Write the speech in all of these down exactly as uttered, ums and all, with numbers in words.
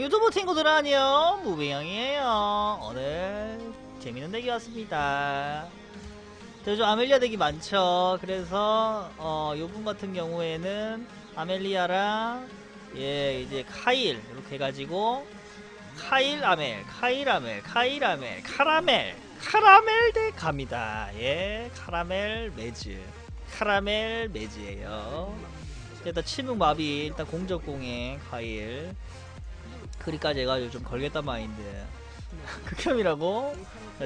유튜브 친구들 아니요, 무빙형이에요. 오늘 재밌는 덱이 왔습니다. 요즘 아멜리아 덱이 많죠. 그래서 어, 요분 같은 경우에는 아멜리아랑 예 이제 카일 이렇게 해가지고 카일 아멜, 카일 아멜, 카일 아멜, 카라멜, 카라멜 덱 갑니다. 예, 카라멜 매즈, 카라멜 매즈예요. 일단 침묵마비, 일단 공적공에 카일 그리까지 해가지고 좀 걸겠다 마인드. 극혐이라고?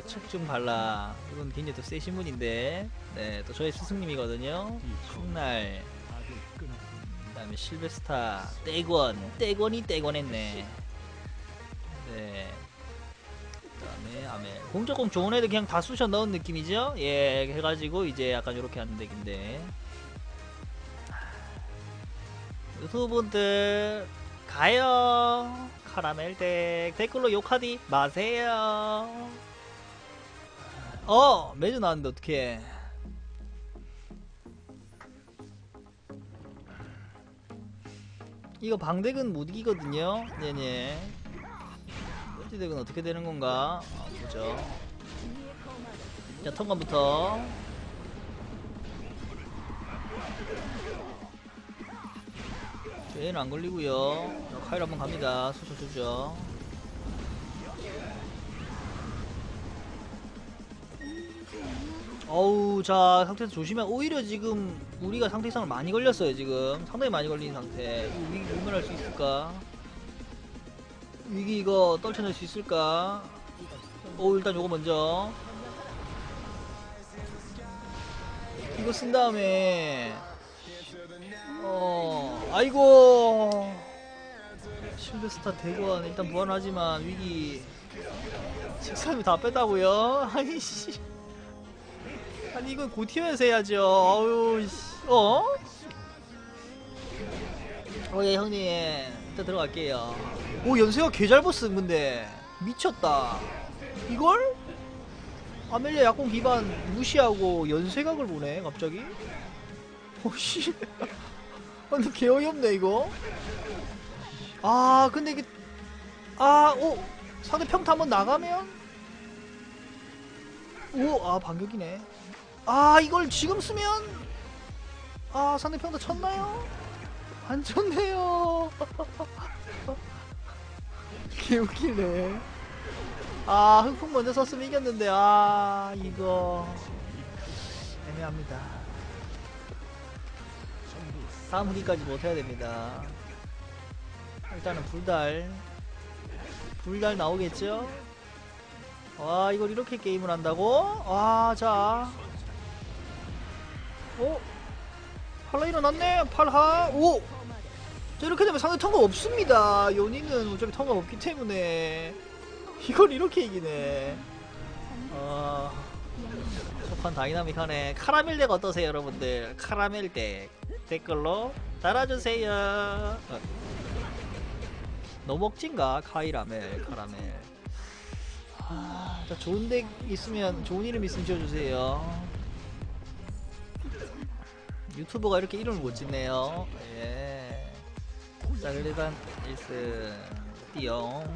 촉좀 발라. 이건 굉장히 또 세신 분인데, 네, 또 저희 스승님이거든요. 촉날. 그 다음에 실베스타. 떼권. 떼권이 떼권했네. 네. 그 다음에 아멜. 공적공 좋은 애들 그냥 다 쑤셔 넣은 느낌이죠? 예, 해가지고 이제 약간 요렇게 하는 덱인데. 유튜브분들, 가요. 카라멜 덱 댓글로 욕하디 마세요. 어! 매주 나왔는데 어떡해. 이거 방덱은 못 이기거든요. 네네. 꼴찌 덱은 어떻게 되는 건가? 아, 보죠. 자, 턴관부터. 얘는 안 걸리고요. 자, 카일 한번 갑니다. 수술 주죠. 어우, 자, 상태에서 조심해. 오히려 지금 우리가 상태 이상을 많이 걸렸어요. 지금 상당히 많이 걸린 상태. 이 위기 모면할 수 있을까? 위기 이거 떨쳐낼 수 있을까? 오, 일단 요거 먼저 이거 쓴 다음에 어, 아이고. 실베스타 대권 일단 무한하지만 위기 색삼이 다 뺐다고요? 아이씨. 아니 이건 고티면서 해야죠. 아유 씨. 어? 어, 예 형님. 일단 들어갈게요. 오, 연세가 개 잘 보스 근데. 미쳤다. 이걸? 아멜리아 약공 기반 무시하고 연세각을 보네 갑자기? 오씨. 아니 개 어이없네 이거. 아 근데 이게 아 오 상대 평타 한번 나가면 오 아 반격이네. 아 이걸 지금 쓰면 아 상대 평타 쳤나요? 안 쳤네요. 개 웃기네. 아 흑풍 먼저 썼으면 이겼는데 아 이거 애매합니다. 다음 후기까지 못해야 됩니다. 일단은 불달 불달 나오겠죠? 와 이걸 이렇게 게임을 한다고? 와 자 오? 팔라 일어났네? 팔하? 오! 자 이렇게 되면 상대 턴거 없습니다. 요니는 어차피 턴거 없기 때문에 이걸 이렇게 이기네. 아 첫판 다이나믹하네. 카라멜 덱 어떠세요 여러분들? 카라멜 덱 댓글로 달아주세요. 아, 너먹진가? 카이라멜, 카라멜. 아, 자, 좋은 덱 있으면, 좋은 이름 있으면 지어주세요. 유튜버가 이렇게 이름을 못 짓네요. 예. 자, 일단, 일스, 띠용.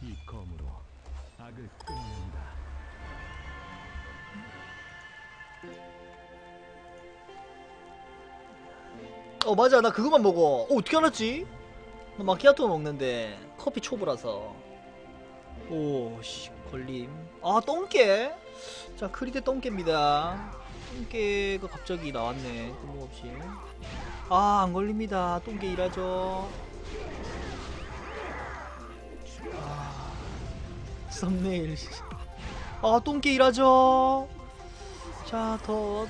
이 검으로 악을 끊는다. 어 맞아 나 그것만 먹어. 어 어떻게 알았지? 나 마키아토 먹는데 커피 초보라서. 오씨 걸림. 아 똥개? 자 크리드 똥개입니다. 똥개가 갑자기 나왔네 뜬금없이. 아 안걸립니다. 똥개 일하죠. 아 썸네일. 아 똥개 일하죠. 자 더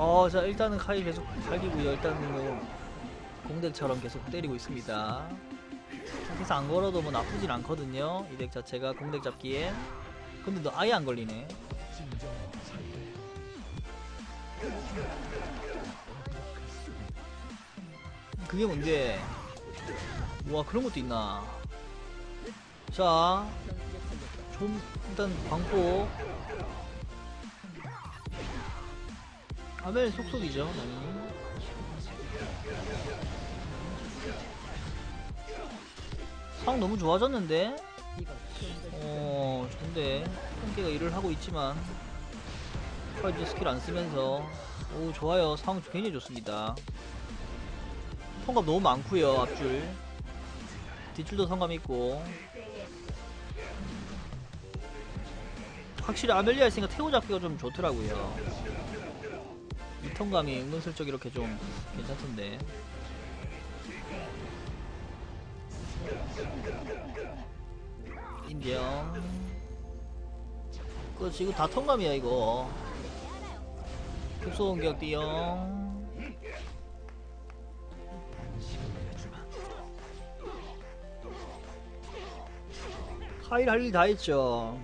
어, 자 일단은 카이 계속 달리고요. 일단은 공덱처럼 계속 때리고 있습니다. 상태에서 안 걸어도 뭐 나쁘진 않거든요. 이 덱 자체가 공덱 잡기에. 근데 너 아예 안 걸리네. 그게 뭔데? 와 그런 것도 있나? 자, 좀 일단 방포. 아멜 속속이죠, 당연히. 상 너무 좋아졌는데? 어, 근데 통계가 일을 하고 있지만 이제 스킬 안 쓰면서 오 좋아요. 상 굉장히 좋습니다. 성감 너무 많고요. 앞줄 뒷줄도 성감 있고 확실히 아멜리아 있으니까 태우 잡기가 좀 좋더라고요. 미턴감이 은근슬쩍 이렇게 좀 괜찮던데. 인정. 그렇지, 이거 다 턴감이야 이거. 급소공격 띠용. 카일 할 일 다 했죠.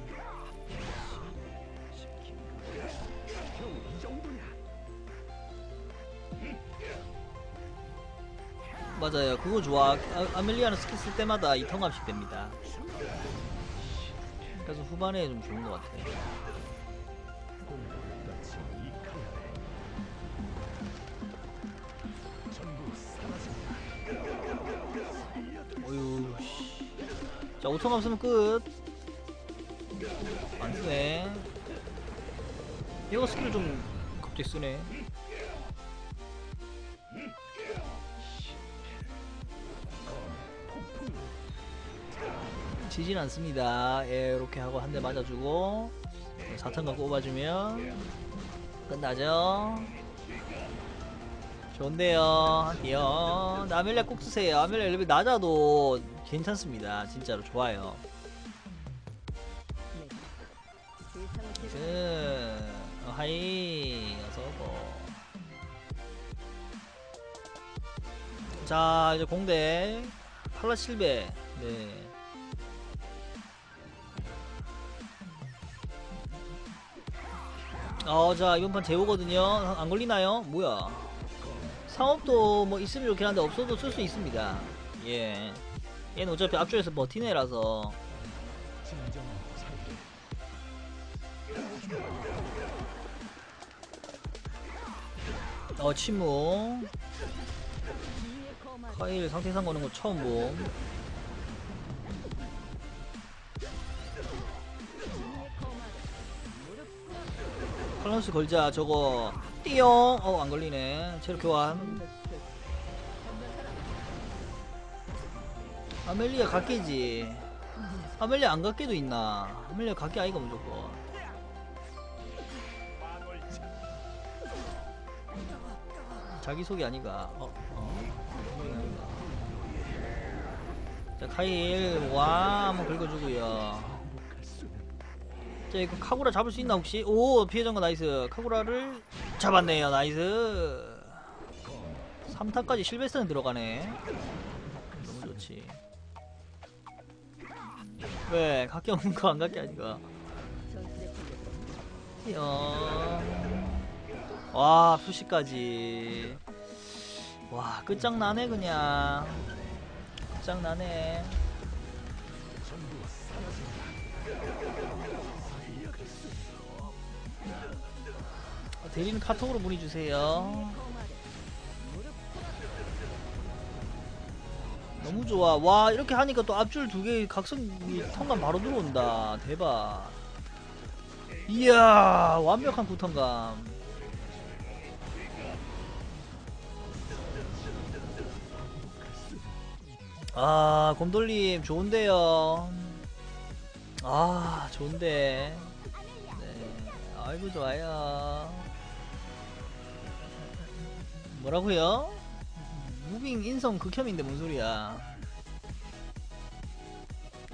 맞아요, 그거 좋아. 아, 아멜리아는 스킬 쓸 때마다 이 턴값이 됩니다. 그래서 후반에 좀 좋은 것 같아요. 어휴. 자, 오 턴값 쓰면 끝. 안 쓰네. 이거 스킬 좀 갑자기 쓰네. 지진 않습니다. 예, 이렇게 하고 한 대 맞아주고 사 턴 꼽아주면 끝나죠. 좋은데요. 띠용. 아멜리아 꼭 쓰세요. 아멜리아 레벨 낮아도 괜찮습니다. 진짜로 좋아요. 그, 어, 하이 어서오고. 자, 이제 공대 팔라 실베. 네. 어, 자, 이번판 제보거든요. 안 걸리나요? 뭐야. 상업도 뭐 있으면 좋긴 한데 없어도 쓸 수 있습니다. 예. 얘는 어차피 앞쪽에서 버티는 애라서. 어, 침묵. 카일 상태 이상 거는 거 처음 봄. 팔라노스 걸자. 저거 띠용. 어, 안 걸리네. 체력 교환. 아멜리아 각개지. 아멜리아 안 각개도 있나? 아멜리아 각개 아이가 무조건. 자기소개 아니가. 어, 어. 자, 카일 와 한번 긁어주고요. 자, 이거 카구라 잡을 수 있나 혹시? 오, 피해전거 나이스. 카구라를 잡았네요. 나이스. 삼 타까지 실베스는 들어가네. 너무 좋지. 왜? 각기 없는 거 안 각기 아니가? 띠용. 와, 푸시까지. 와, 끝장나네 그냥. 끝장나네. 대리는 카톡으로 문의주세요. 너무 좋아. 와, 이렇게 하니까 또 앞줄 두개 각성이 턴감 바로 들어온다. 대박. 이야, 완벽한 구턴감. 아, 곰돌림 좋은데요. 아, 좋은데. 네. 아이고, 좋아요. 뭐라고요? 무빙 인성 극혐인데 뭔 소리야.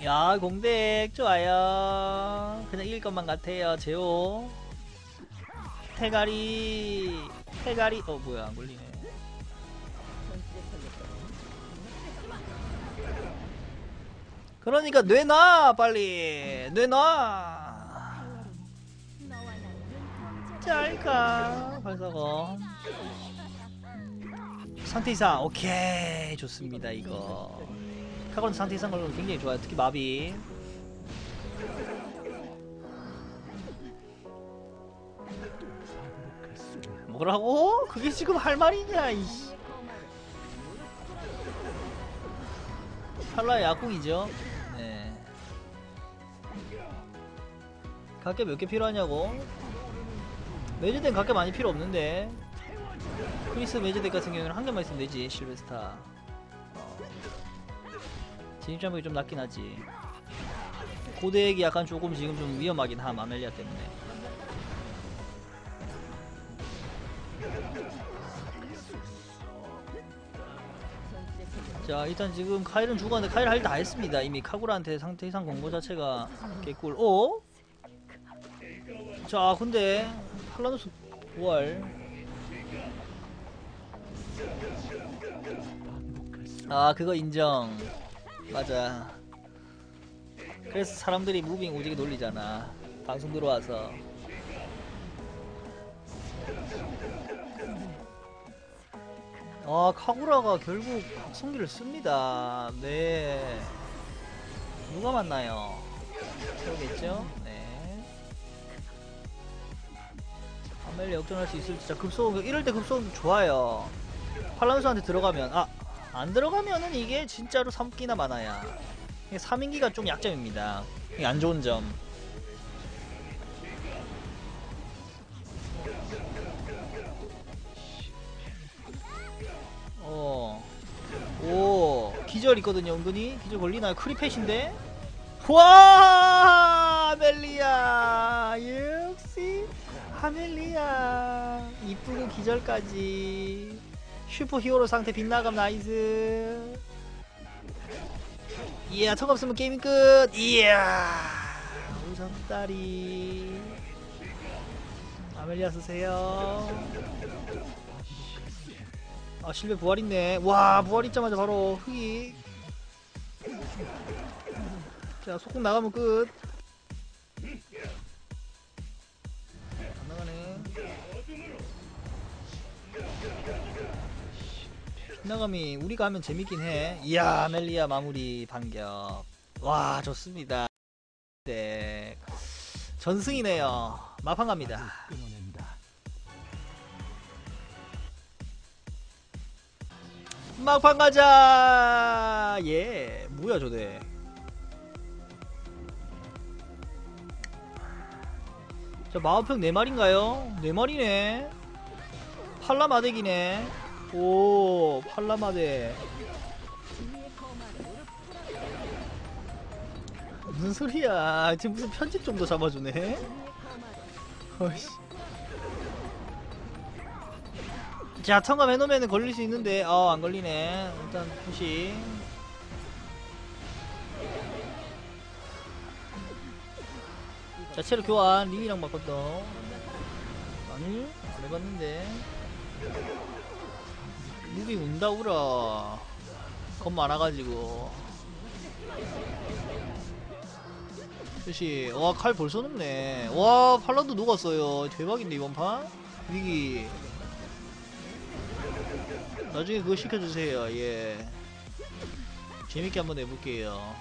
야, 공백 좋아요. 그냥 이길 것만 같아요. 제오 태가리. 태가리. 어, 뭐야, 안 걸리네. 그러니까 뇌놔 빨리. 뇌놔. 잘가 발사고 상태 이상. 오케이, 좋습니다. 이거 카고는 상태 이상 걸리면 굉장히 좋아요. 특히 마비. 뭐라고? 그게 지금 할 말이냐, 이씨. 칼라의 약궁이죠. 네. 각계 몇 개 필요하냐고? 매즈덱 각계 많이 필요 없는데. 크리스 매즈덱 같은 경우는 한 개만 있으면 되지, 실베스타. 진입장벽이 좀 낮긴 하지. 고대액이 약간 조금 지금 좀 위험하긴 함, 아멜리아 때문에. 자, 일단 지금 카일은 죽었는데 카일 할 다 했습니다. 이미 카구라한테 상태 이상 공고 자체가 개꿀. 오? 자, 근데 팔라노스 부활. 아, 그거 인정. 맞아. 그래서 사람들이 무빙 오지게 놀리잖아, 방송 들어와서. 아, 카구라가 결국 각성기를 씁니다. 네. 누가 맞나요? 그러겠죠? 네. 아멜리 역전할 수 있을지. 자, 급소음. 이럴 때 급소음 좋아요. 팔라노스한테 들어가면. 아, 안 들어가면은 이게 진짜로 삼기나 많아야. 삼인기가 좀 약점입니다. 이게 안 좋은 점. 어. 오, 기절 있거든요. 은근히 기절 걸리나요? 크리펫인데. 와, 아멜리아 역시 아멜리아 이쁘고 기절까지. 슈퍼히어로 상태 빛나감. 나이스. 이야, 턱 없으면 게임 끝. 이야, 우정다리. 아멜리아 쓰세요. 아, 실베 부활 있네. 와, 부활 있자마자 바로 흑이. 자, 속공 나가면 끝. 안 나가네. 빛나감이 우리가 하면 재밌긴 해. 이야, 아멜리아 마무리 반격. 와, 좋습니다. 네, 전승이네요. 마판 갑니다. 막판 가자. 예. 뭐야 저대. 자, 마호평 네 마리인가요? 네 마리네. 팔라마덱이네. 오, 팔라마덱. 무슨 소리야. 지금 무슨 편집 정도 잡아주네. 어이씨. 자, 청감해놓으면 걸릴 수 있는데, 아, 안 걸리네. 일단 푸시. 자, 체력 교환. 링이랑 바꿨어. 아니? 안 해봤는데. 무비 운다 울어. 겁 많아가지고. 푸시. 와, 칼 벌써 녹네. 와, 팔라도 녹았어요. 대박인데 이번 판? 위기. 나중에 그거 시켜주세요. 예, 재밌게 한번 해볼게요.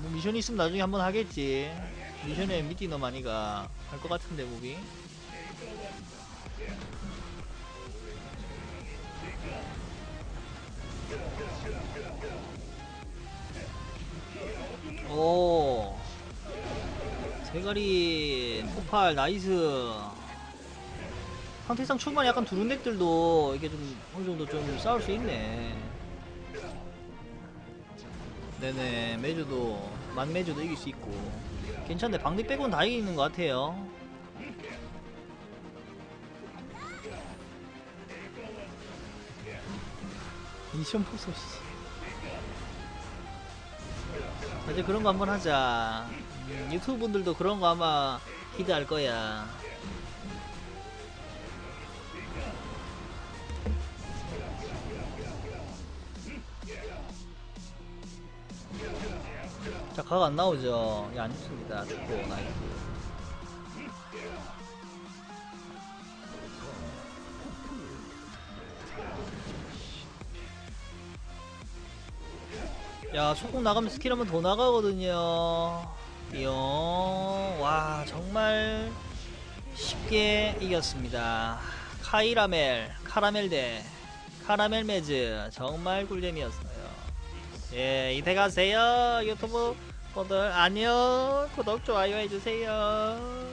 뭐 미션이 있으면 나중에 한번 하겠지. 미션에 미팅 너무 많이 가. 할 것 같은데 무빙. 오, 대가리 폭발. 나이스. 상태상 초반에 약간 두루넥들도 이게 좀 어느정도 좀 싸울 수 있네. 네네. 매주도 만매주도 이길 수 있고 괜찮네. 방대 빼고는 다 이기는 것 같아요. 미션 포소. 이제 그런거 한번 하자. 음, 유튜브 분들도 그런 거 아마 기대할 거야. 자, 각 안 나오죠? 예, 안 좋습니다. 좋고, 나이스. 야, 총국 나가면 스킬 한번 더 나가거든요. 이야, 와, 정말 쉽게 이겼습니다. 카이라멜, 카라멜 대 카라멜 매즈, 정말 꿀잼이었어요. 예, 이태 가세요. 유튜브 분들 안녕. 구독, 좋아요 해주세요.